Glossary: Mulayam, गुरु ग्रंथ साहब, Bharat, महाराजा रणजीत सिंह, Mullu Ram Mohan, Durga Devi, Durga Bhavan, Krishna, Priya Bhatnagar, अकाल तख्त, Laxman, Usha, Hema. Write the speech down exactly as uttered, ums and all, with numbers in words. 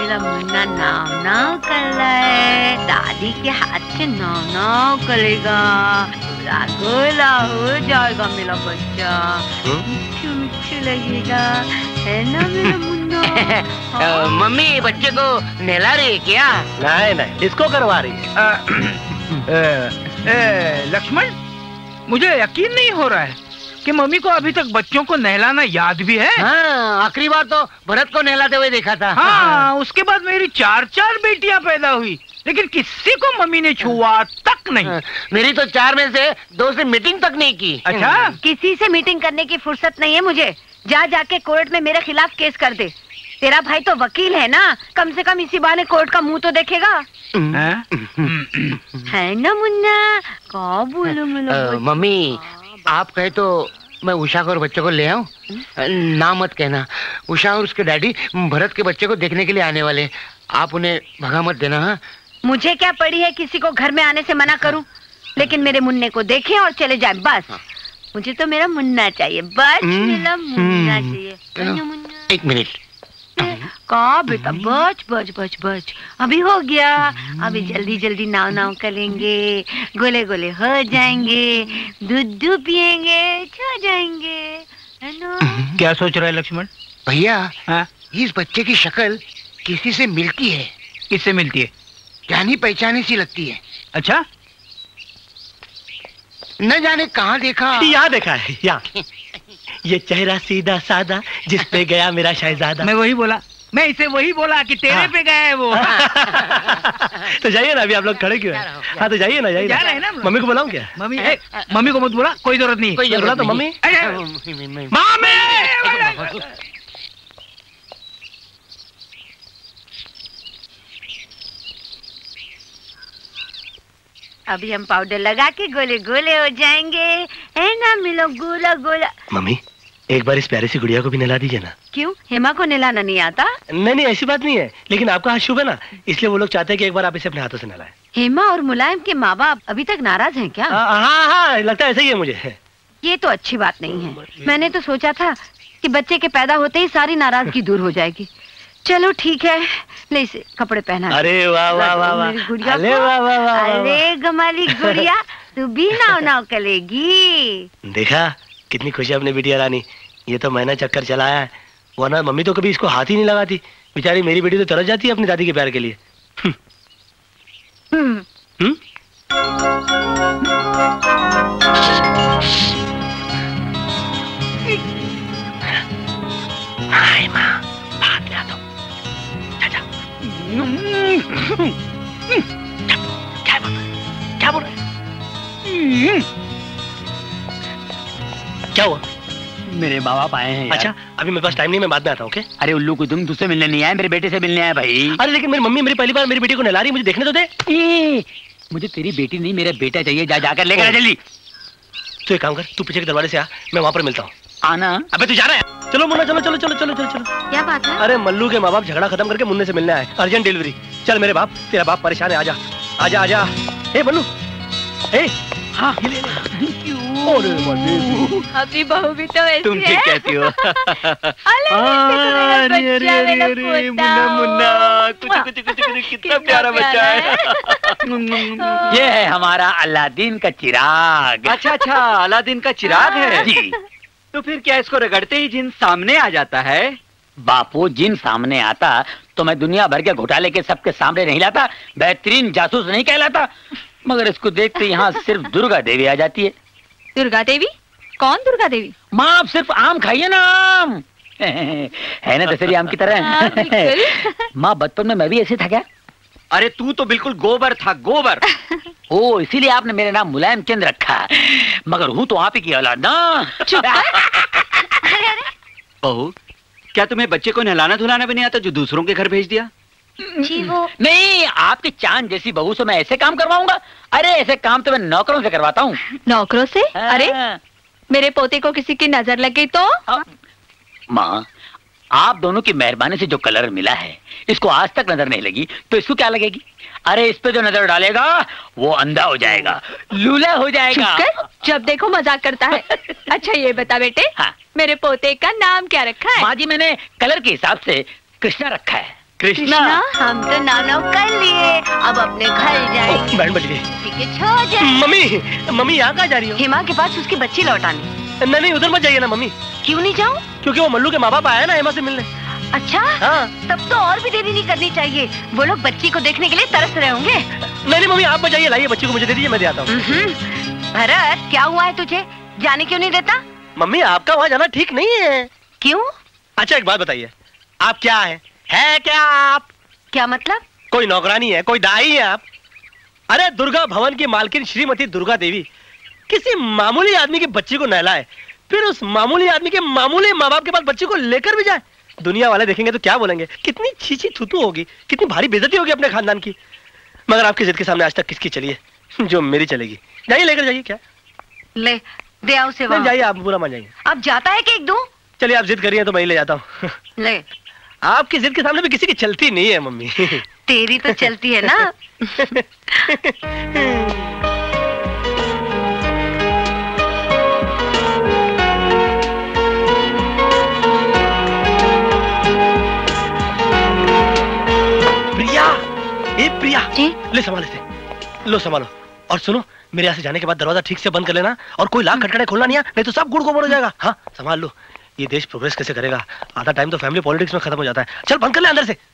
मेरा मुन्ना नाव नाव कर रहा है, दादी के हाथ से नाव नाव करेगा, रागोला हो जाएगा मेरा बच्चा, मिठू मिठू लगेगा, है ना मेरा मुन्ना? हाँ। मम्मी बच्चे को नहला रही है क्या? नहीं नहीं, डिस्को करवा रही है। लक्ष्मण, मुझे यकीन नहीं हो रहा है कि मम्मी को अभी तक बच्चों को नहलाना याद भी है। हाँ, आखिरी बार तो भरत को नहलाते हुए देखा था। हाँ, उसके बाद मेरी चार चार बेटियां पैदा हुई, लेकिन किसी को मम्मी ने छुआ तक नहीं। मेरी तो चार में से दो से मीटिंग तक नहीं की। अच्छा, किसी से मीटिंग करने की फुर्सत नहीं है मुझे। जा जाके कोर्ट में मेरे खिलाफ केस कर दे। तेरा भाई तो वकील है ना, कम से कम इसी बहाने कोर्ट का मुंह तो देखेगा, है ना मुन्ना? क्या बोलूं मम्मी, आप कहे तो मैं उषा को और बच्चे को ले आऊं? ना मत कहना, उषा और उसके डैडी भरत के बच्चे को देखने के लिए आने वाले, आप उन्हें भगा मत देना। हाँ, मुझे क्या पड़ी है किसी को घर में आने से मना करूं, लेकिन मेरे मुन्ने को देखें और चले जाएं बस। मुझे तो मेरा मुन्ना चाहिए, बस मेरा मुन्ना चाहिए। एक मिनट, का बेटा बच बच बच बच, अभी हो गया, अभी जल्दी जल्दी नाव नाव करेंगे, गोले गोले हो जाएंगे, दूध दूध पिएंगे, छो जाएंगे, है ना? क्या सोच रहा है लक्ष्मण भैया? इस बच्चे की शक्ल किसी से मिलती है। किससे मिलती है? जानी पहचानी सी लगती है। अच्छा, न जाने कहाँ देखा। यहाँ देखा है, यहाँ। ये चेहरा सीधा सादा, जिस पे गया मेरा शहजादा। मैं वही बोला, मैं इसे वही बोला कि तेरे हाँ। पे गया है वो। तो जाइए ना, अभी आप लोग खड़े क्यों हैं? हाँ तो जाइए ना, जाइए जा ना, ना मम्मी को बुलाऊं क्या? मम्मी मम्मी को मत बुला, कोई जरूरत नहीं। कोई जरूरत तो मम्मी मम्मी अभी हम पाउडर लगा के गोले गोले हो जाएंगे, है ना? मिलो गोला गोला। मम्मी, एक बार इस प्यारी सी गुड़िया को भी नहला दीजिए ना। क्यों, हेमा को नहलाना नहीं आता? नहीं नहीं, ऐसी बात नहीं है, लेकिन आपका हाथ शुभ है ना, इसलिए वो लोग चाहते हैं कि एक बार आप इसे अपने हाथों से नहलाएं। हेमा और मुलायम के माँ बाप अभी तक नाराज हैं क्या? हाँ हाँ, लगता है ऐसा ही है मुझे। ये तो अच्छी बात नहीं है, मैंने तो सोचा था कि बच्चे के पैदा होते ही सारी नाराजगी दूर हो जाएगी। चलो ठीक है, ले इसे कपड़े पहना। अरे वाह वाह वाह वाह, अरे वाह वाह वाह, अरे गमाली गुड़िया, तू भी नाव नाव करेगी। देखा कितनी खुशी अपने बिटिया रानी, ये तो मैंने चक्कर चलाया है, वरना मम्मी तो कभी इसको हाथ ही नहीं लगाती। बेचारी मेरी बेटी तो तरस जाती है अपनी दादी के प्यार के लिए। हम्म हम्म, हाय माँ, भाग जा तो। क्या क्या बोल रहा है? क्या हुआ? मेरे माँ बाप आए हैं। अच्छा, अभी मेरे पास टाइम नहीं, मैं बाद में आता हूँ। ओके? अरे उल्लू को तुम तुझसे मिलने नहीं आए, मेरे बेटे से मिलने आए भाई। अरे लेकिन मेरी मम्मी मेरी पहली बार मेरी बेटी को नहला रही, मुझे देखने तो दे। मुझे तेरी बेटी नहीं, मेरा बेटा चाहिए। जा जाकर लेकर आ जल्दी। तू एक काम कर, तू पीछे के दरवाजे से आ, मैं वहाँ पर मिलता हूँ। आना। अबे तू जा रहा है? चलो मुन्ना, चलो चलो चलो चलो चलो चलो। क्या बात है? अरे मल्लू के माँ बाप झगड़ा खत्म करके मुन्ने से मिलने आए, अर्जेंट डिलीवरी। चल मेरे बाप, तेरा बाप परेशान है, आजा आजा आजा। हे मल्लू, हे। हाँ, ये ले ले। अभी बहू भी तो ऐसी है। तुम ठीक कहती हो। अरे अरे अरे, मुन्ना मुन्ना, कुछ कुछ कुछ, कितना प्यारा बच्चा है। ये है हमारा अलादीन का चिराग। अच्छा अच्छा, अलादीन का चिराग है जी। तो फिर क्या इसको रगड़ते ही जिन सामने आ जाता है? बापू, जिन सामने आता तो मैं दुनिया भर के घोटाले के सबके सामने नहीं लाता, बेहतरीन जासूस नहीं कहलाता, मगर इसको देखते यहाँ सिर्फ दुर्गा देवी आ जाती है। दुर्गा देवी? कौन दुर्गा देवी? माँ आप सिर्फ आम खाइए ना, आम है ना दशहरी आम की तरह। माँ बचपन में मैं भी ऐसे था क्या? अरे तू तो बिल्कुल गोबर था, गोबर। ओ, इसीलिए आपने मेरे नाम मुलायम चंद रखा, मगर हूँ तो आप ही की औलाद ना। बहू, क्या तुम्हें बच्चे को नहलाना धुलाना भी नहीं आता जो दूसरों के घर भेज दिया? नहीं, आपकी चांद जैसी बहू से मैं ऐसे काम करवाऊंगा? अरे ऐसे काम तो मैं नौकरों से करवाता हूँ। नौकरों से? अरे मेरे पोते को किसी की नजर लग गई तो? माँ, आप दोनों की मेहरबानी से जो कलर मिला है, इसको आज तक नजर नहीं लगी तो इसको क्या लगेगी? अरे इस पे जो नजर डालेगा वो अंधा हो जाएगा, लूला हो जाएगा। जब देखो मजाक करता है। अच्छा ये बता बेटे, हाँ। मेरे पोते का नाम क्या रखा है? माँ जी, मैंने कलर के हिसाब से कृष्णा रखा है। कृष्णा, हम तो नानो कर लिए, अब अपने घर जाएंगे। बैंड बज गई। मम्मी, मम्मी यहाँ कहाँ जा रही हो? हेमा के पास उसकी बच्ची लौटानी। नहीं नहीं, उधर मत जाइए ना मम्मी। क्यों नहीं जाऊँ? क्योंकि वो मल्लू के माँ बाप आया ना हेमा से मिलने। अच्छा, हाँ। तब तो और भी देरी नहीं करनी चाहिए, वो लोग बच्ची को देखने के लिए तरस रहे होंगे। नहीं नहीं मम्मी, आप बजाइए, लाइए बच्ची को मुझे दे दीजिए, मैं दे आता हूँ। भरत, क्या हुआ है तुझे? जाने क्यों नहीं देता? मम्मी, आपका वहाँ जाना ठीक नहीं है। क्यों? अच्छा एक बात बताइए, आप क्या है? है क्या आप? क्या मतलब? कोई नौकरानी है, कोई दाई है आप? अरे दुर्गा भवन की मालकिन श्रीमती दुर्गा देवी किसी मामूली आदमी के बच्चे को नहलाए, फिर उस मामूली आदमी के मामूली माँ बाप के पास बच्चे को लेकर भी जाए। दुनिया वाले देखेंगे तो क्या बोलेंगे? कितनी छीछी थूथू होगी, कितनी भारी बेइज्जती होगी अपने खानदान की। मगर आपकी जिद के सामने आज तक किसकी चली है? जो मेरी चलेगी। जाइए, लेकर जाइए। क्या ले दे आओ से? नहीं जाइए, आप बुरा मान जाइए। अब जाता है कि एक दो? चलिए, आप जिद करिए तो मैं ही ले जाता हूँ। ले, आपकी जिद के सामने भी किसी की चलती नहीं है मम्मी। तेरी तो चलती है ना। प्रिया, ए प्रिया जी? ले संभाल इसे, लो संभालो। और सुनो, मेरे यहाँ से जाने के बाद दरवाजा ठीक से बंद कर लेना, और कोई लाख खटखटाए खोलना नहीं है, नहीं तो सब गुड़ गोबर हो जाएगा। हाँ, संभाल लो। ये देश प्रोग्रेस कैसे करेगा? आधा टाइम तो फैमिली पॉलिटिक्स में खत्म हो जाता है। चल बंद कर ले अंदर से।